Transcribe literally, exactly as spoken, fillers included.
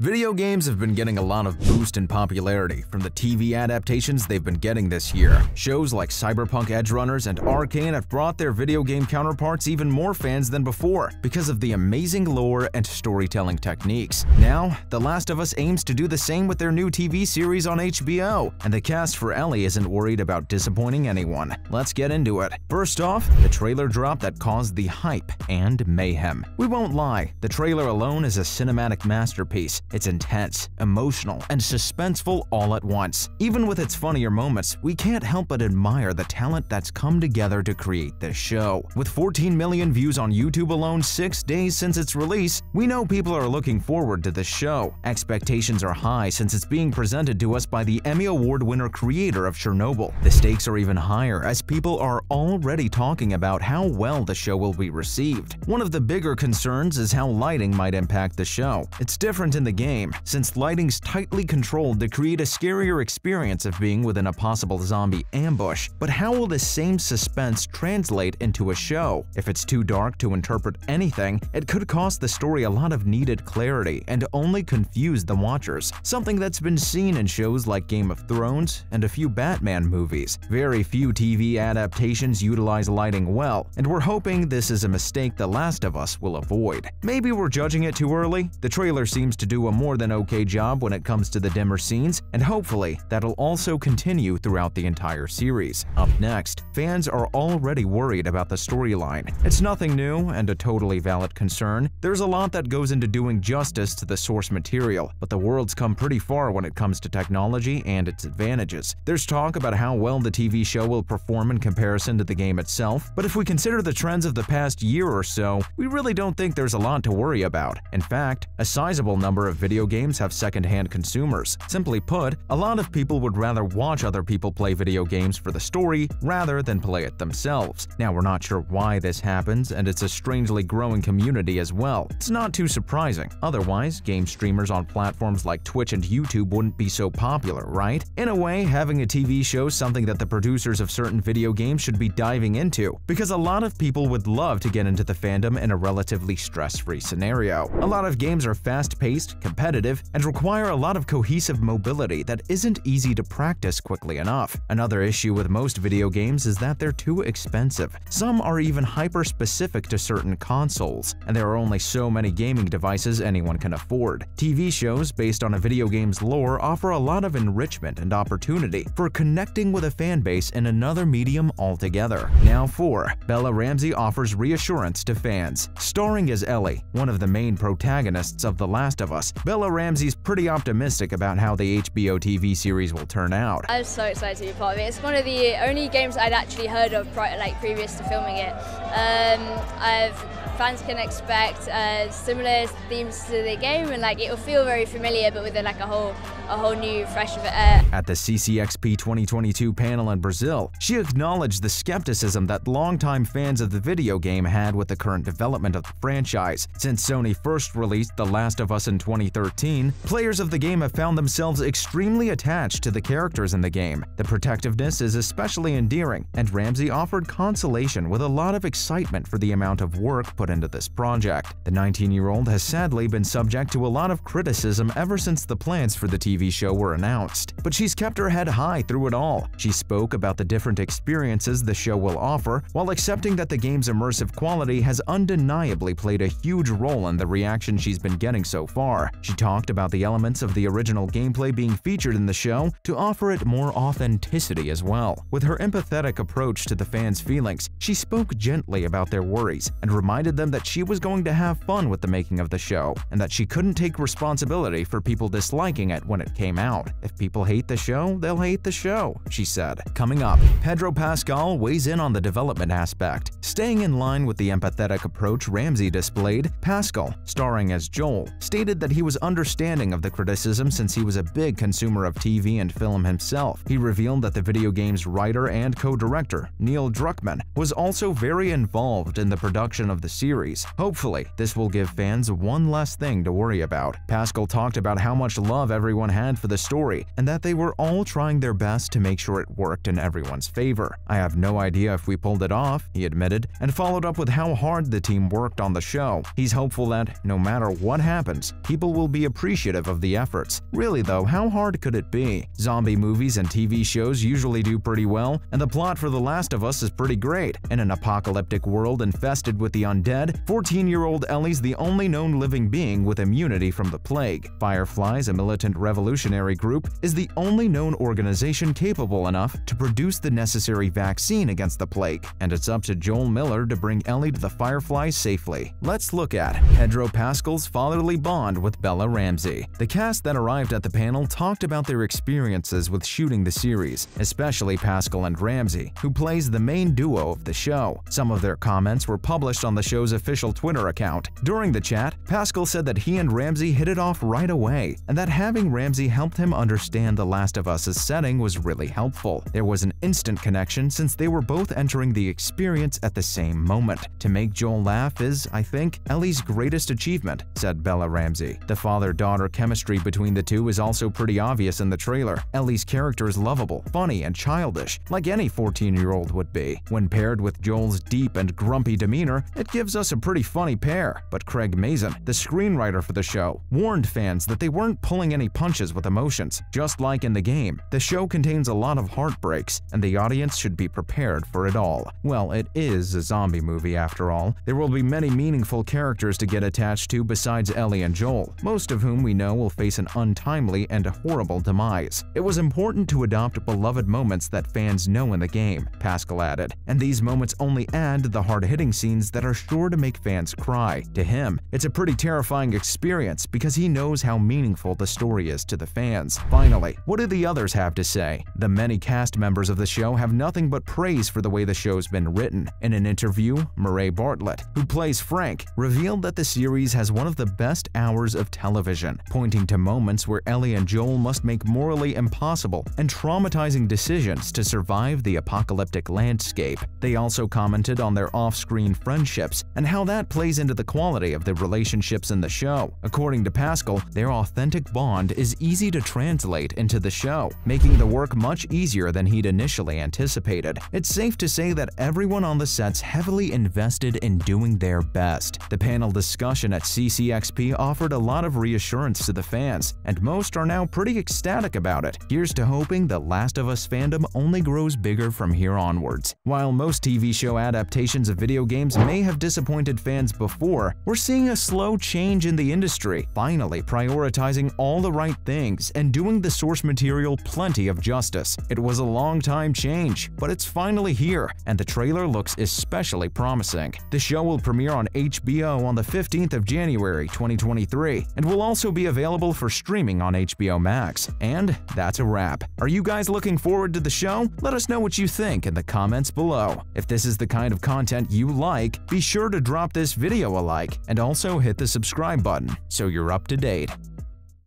Video games have been getting a lot of boost in popularity from the T V adaptations they've been getting this year. Shows like Cyberpunk Edgerunners and Arcane have brought their video game counterparts even more fans than before because of the amazing lore and storytelling techniques. Now, The Last of Us aims to do the same with their new T V series on H B O, and the cast for Ellie isn't worried about disappointing anyone. Let's get into it. First off, the trailer drop that caused the hype and mayhem. We won't lie, the trailer alone is a cinematic masterpiece. It's intense, emotional, and suspenseful all at once. Even with its funnier moments, we can't help but admire the talent that's come together to create this show. With fourteen million views on YouTube alone six days since its release, we know people are looking forward to this show. Expectations are high since it's being presented to us by the Emmy Award winner creator of Chernobyl. The stakes are even higher as people are already talking about how well the show will be received. One of the bigger concerns is how lighting might impact the show. It's different in the game, since lighting's tightly controlled to create a scarier experience of being within a possible zombie ambush. But how will this same suspense translate into a show? If it's too dark to interpret anything, it could cost the story a lot of needed clarity and only confuse the watchers, something that's been seen in shows like Game of Thrones and a few Batman movies. Very few T V adaptations utilize lighting well, and we're hoping this is a mistake The Last of Us will avoid. Maybe we're judging it too early? The trailer seems to do a more than okay job when it comes to the dimmer scenes, and hopefully that'll also continue throughout the entire series. Up next, fans are already worried about the storyline. It's nothing new and a totally valid concern. There's a lot that goes into doing justice to the source material, but the world's come pretty far when it comes to technology and its advantages. There's talk about how well the T V show will perform in comparison to the game itself, but if we consider the trends of the past year or so, we really don't think there's a lot to worry about. In fact, a sizable number of video games have second-hand consumers. Simply put, a lot of people would rather watch other people play video games for the story rather than play it themselves. Now, we're not sure why this happens, and it's a strangely growing community as well. It's not too surprising. Otherwise, game streamers on platforms like Twitch and YouTube wouldn't be so popular, right? In a way, having a T V show is something that the producers of certain video games should be diving into, because a lot of people would love to get into the fandom in a relatively stress-free scenario. A lot of games are fast-paced, competitive, and require a lot of cohesive mobility that isn't easy to practice quickly enough. Another issue with most video games is that they're too expensive. Some are even hyper-specific to certain consoles, and there are only so many gaming devices anyone can afford. T V shows based on a video game's lore offer a lot of enrichment and opportunity for connecting with a fanbase in another medium altogether. Now four, Bella Ramsey offers reassurance to fans. Starring as Ellie, one of the main protagonists of The Last of Us, Bella Ramsey's pretty optimistic about how the H B O T V series will turn out. I'm so excited to be part of it. It's one of the only games I'd actually heard of prior, like previous to filming it. Um, I've fans can expect uh, similar themes to the game, and like it'll feel very familiar, but with a, like a whole, a whole new, fresh. Uh. At the C C X P twenty twenty-two panel in Brazil, she acknowledged the skepticism that longtime fans of the video game had with the current development of the franchise. Since Sony first released The Last of Us in twenty thirteen, players of the game have found themselves extremely attached to the characters in the game. The protectiveness is especially endearing, and Ramsey offered consolation with a lot of excitement for the amount of work put into this project. The nineteen-year-old has sadly been subject to a lot of criticism ever since the plans for the T V show were announced, but she's kept her head high through it all. She spoke about the different experiences the show will offer, while accepting that the game's immersive quality has undeniably played a huge role in the reaction she's been getting so far. She talked about the elements of the original gameplay being featured in the show to offer it more authenticity as well. With her empathetic approach to the fans' feelings, she spoke gently about their worries and reminded them them that she was going to have fun with the making of the show, and that she couldn't take responsibility for people disliking it when it came out. If people hate the show, they'll hate the show, she said. Coming up, Pedro Pascal weighs in on the development aspect. Staying in line with the empathetic approach Ramsey displayed, Pascal, starring as Joel, stated that he was understanding of the criticism since he was a big consumer of T V and film himself. He revealed that the video game's writer and co-director, Neil Druckmann, was also very involved in the production of the series. Series. Hopefully, this will give fans one less thing to worry about. Pascal talked about how much love everyone had for the story and that they were all trying their best to make sure it worked in everyone's favor. "I have no idea if we pulled it off," he admitted, and followed up with how hard the team worked on the show. He's hopeful that, no matter what happens, people people will be appreciative of the efforts. Really though, how hard could it be? Zombie movies and T V shows usually do pretty well, and the plot for The Last of Us is pretty great. In an apocalyptic world infested with the undead, fourteen-year-old Ellie's the only known living being with immunity from the plague. Fireflies, a militant revolutionary group, is the only known organization capable enough to produce the necessary vaccine against the plague, and it's up to Joel Miller to bring Ellie to the Fireflies safely. Let's look at Pedro Pascal's fatherly bond with Bella Ramsey. The cast that arrived at the panel talked about their experiences with shooting the series, especially Pascal and Ramsey, who plays the main duo of the show. Some of their comments were published on the show's official Twitter account. During the chat, Pascal said that he and Ramsey hit it off right away, and that having Ramsey helped him understand The Last of Us's setting was really helpful. There was an instant connection since they were both entering the experience at the same moment. To make Joel laugh is, I think, Ellie's greatest achievement, said Bella Ramsey. The father-daughter chemistry between the two is also pretty obvious in the trailer. Ellie's character is lovable, funny, and childish, like any fourteen-year-old would be. When paired with Joel's deep and grumpy demeanor, it gives us a pretty funny pair. But Craig Mazin, the screenwriter for the show, warned fans that they weren't pulling any punches with emotions. Just like in the game, the show contains a lot of heartbreaks, and the audience should be prepared for it all. Well, it is a zombie movie after all. There will be many meaningful characters to get attached to besides Ellie and Joel, most of whom we know will face an untimely and horrible demise. It was important to adopt beloved moments that fans know in the game, Pascal added, and these moments only add to the hard-hitting scenes that are sure to make fans cry. To him, it's a pretty terrifying experience because he knows how meaningful the story is to the fans. Finally, what do the others have to say? The many cast members of the show have nothing but praise for the way the show's been written. In an interview, Murray Bartlett, who plays Frank, revealed that the series has one of the best hours of television, pointing to moments where Ellie and Joel must make morally impossible and traumatizing decisions to survive the apocalyptic landscape. They also commented on their off-screen friendships and how that plays into the quality of the relationships in the show. According to Pascal, their authentic bond is easy to translate into the show, making the work much easier than he'd initially anticipated. It's safe to say that everyone on the set's heavily invested in doing their best. The panel discussion at C C X P offered a lot of reassurance to the fans, and most are now pretty ecstatic about it. Here's to hoping The Last of Us fandom only grows bigger from here onwards. While most T V show adaptations of video games may have disappointed fans before, we're seeing a slow change in the industry, finally prioritizing all the right things and doing the source material plenty of justice. It was a long time change, but it's finally here, and the trailer looks especially promising. The show will premiere on H B O on the fifteenth of January twenty twenty-three, and will also be available for streaming on H B O Max. And that's a wrap. Are you guys looking forward to the show? Let us know what you think in the comments below. If this is the kind of content you like, be sure to drop this video a like and also hit the subscribe button so you're up to date.